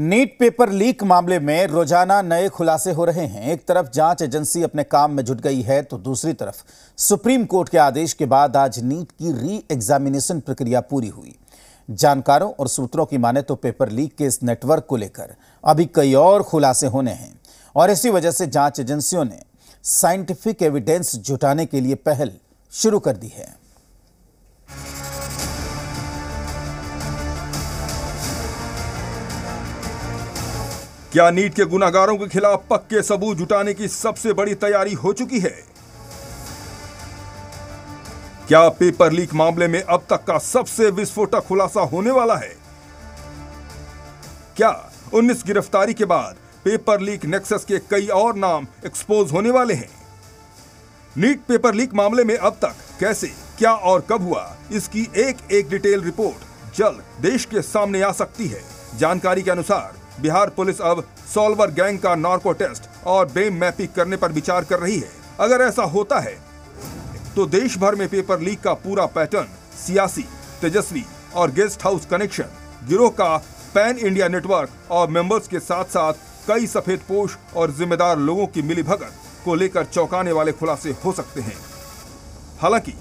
NEET paper leak मामले में रोजाना नए खुलासे हो रहे हैं। एक तरफ जांच एजेंसी अपने काम में जुट गई है तो दूसरी तरफ सुप्रीम कोर्ट के आदेश के बाद आज नीट की री एग्जामिनेशन प्रक्रिया पूरी हुई। जानकारों और सूत्रों की माने तो पेपर लीक के इस नेटवर्क को लेकर अभी कई और खुलासे होने हैं और इसी वजह से जांच एजेंसियों ने साइंटिफिक एविडेंस जुटाने के लिए पहल शुरू कर दी है। क्या नीट के गुनाहगारों के खिलाफ पक्के सबूत जुटाने की सबसे बड़ी तैयारी हो चुकी है? क्या पेपर लीक मामले में अब तक का सबसे विस्फोटक खुलासा होने वाला है? क्या 19 गिरफ्तारी के बाद पेपर लीक नेक्सस के कई और नाम एक्सपोज होने वाले हैं? नीट पेपर लीक मामले में अब तक कैसे, क्या और कब हुआ, इसकी एक डिटेल रिपोर्ट जल्द देश के सामने आ सकती है। जानकारी के अनुसार बिहार पुलिस अब सॉल्वर गैंग का नार्को टेस्ट और बेम मैपिंग करने पर विचार कर रही है। अगर ऐसा होता है तो देश भर में पेपर लीक का पूरा पैटर्न सियासी, तेजस्वी और गेस्ट हाउस कनेक्शन, गिरोह का पैन इंडिया नेटवर्क और मेंबर्स के साथ साथ कई सफेदपोश और जिम्मेदार लोगों की मिलीभगत को लेकर चौंकाने वाले खुलासे हो सकते हैं। हालांकि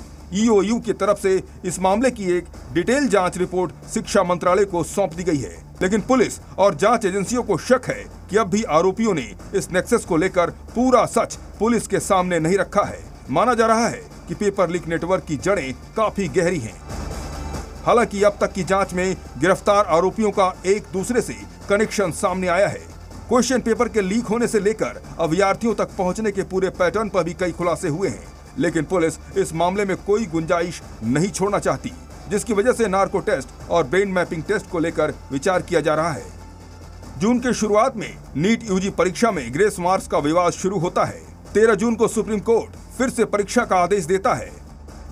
ईओयू की तरफ से इस मामले की एक डिटेल जांच रिपोर्ट शिक्षा मंत्रालय को सौंप दी गई है, लेकिन पुलिस और जांच एजेंसियों को शक है कि अब भी आरोपियों ने इस नेक्सस को लेकर पूरा सच पुलिस के सामने नहीं रखा है। माना जा रहा है कि पेपर लीक नेटवर्क की जड़ें काफी गहरी हैं। हालांकि अब तक की जांच में गिरफ्तार आरोपियों का एक दूसरे से कनेक्शन सामने आया है। क्वेश्चन पेपर के लीक होने से लेकर अभ्यर्थियों तक पहुँचने के पूरे पैटर्न पर भी कई खुलासे हुए हैं, लेकिन पुलिस इस मामले में कोई गुंजाइश नहीं छोड़ना चाहती, जिसकी वजह से नार्को टेस्ट और ब्रेन मैपिंग टेस्ट को लेकर विचार किया जा रहा है। जून के शुरुआत में नीट यूजी परीक्षा में ग्रेस मार्क्स का विवाद शुरू होता है। 13 जून को सुप्रीम कोर्ट फिर से परीक्षा का आदेश देता है।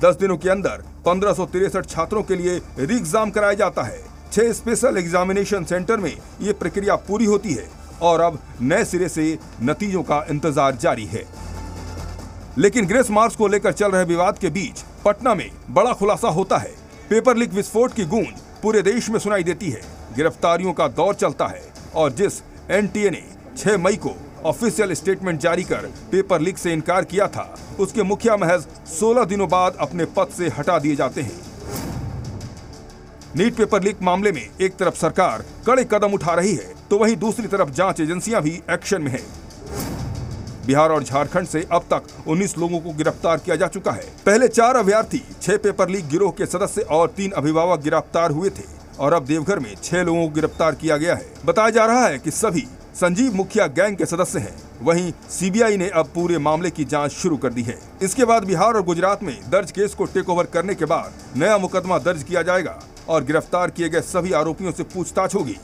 10 दिनों के अंदर 1563 छात्रों के लिए री एग्जाम कराया जाता है। 6 स्पेशल एग्जामिनेशन सेंटर में ये प्रक्रिया पूरी होती है और अब नए सिरे से नतीजों का इंतजार जारी है। लेकिन ग्रेस मार्क्स को लेकर चल रहे विवाद के बीच पटना में बड़ा खुलासा होता है। पेपर लीक विस्फोट की गूंज पूरे देश में सुनाई देती है, गिरफ्तारियों का दौर चलता है और जिस NTA ने 6 मई को ऑफिशियल स्टेटमेंट जारी कर पेपर लीक से इनकार किया था, उसके मुखिया महज 16 दिनों बाद अपने पद से हटा दिए जाते हैं। नीट पेपर लीक मामले में एक तरफ सरकार कड़े कदम उठा रही है तो वहीं दूसरी तरफ जांच एजेंसियां भी एक्शन में है। बिहार और झारखंड से अब तक 19 लोगों को गिरफ्तार किया जा चुका है। पहले 4 अभ्यर्थी, 6 पेपर लीक गिरोह के सदस्य और 3 अभिभावक गिरफ्तार हुए थे और अब देवघर में 6 लोगों को गिरफ्तार किया गया है। बताया जा रहा है कि सभी संजीव मुखिया गैंग के सदस्य हैं। वहीं सीबीआई ने अब पूरे मामले की जांच शुरू कर दी है। इसके बाद बिहार और गुजरात में दर्ज केस को टेक ओवर करने के बाद नया मुकदमा दर्ज किया जाएगा और गिरफ्तार किए गए सभी आरोपियों से पूछताछ होगी।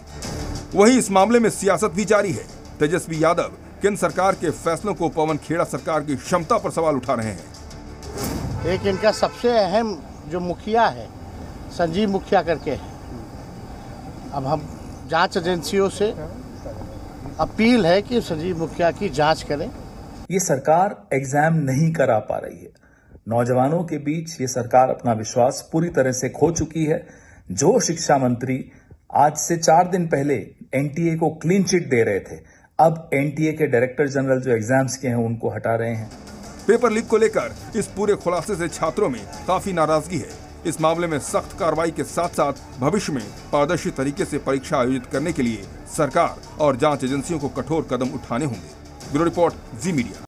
वहीं इस मामले में सियासत भी जारी है। तेजस्वी यादव केंद्र सरकार के फैसलों को पवन खेड़ा सरकार की क्षमता पर सवाल उठा रहे हैं। एक इनका सबसे अहम जो मुखिया है, संजीव मुखिया करके है। अब हम जांच एजेंसियों से अपील है कि संजीव मुखिया की जांच करें। ये सरकार एग्जाम नहीं करा पा रही है। नौजवानों के बीच ये सरकार अपना विश्वास पूरी तरह से खो चुकी है। जो शिक्षा मंत्री आज से 4 दिन पहले NTA को क्लीन चिट दे रहे थे, अब NTA के डायरेक्टर जनरल जो एग्जाम्स के हैं उनको हटा रहे हैं। पेपर लीक को लेकर इस पूरे खुलासे से छात्रों में काफी नाराजगी है। इस मामले में सख्त कार्रवाई के साथ साथ भविष्य में पारदर्शी तरीके से परीक्षा आयोजित करने के लिए सरकार और जांच एजेंसियों को कठोर कदम उठाने होंगे। ब्यूरो रिपोर्ट, जी मीडिया।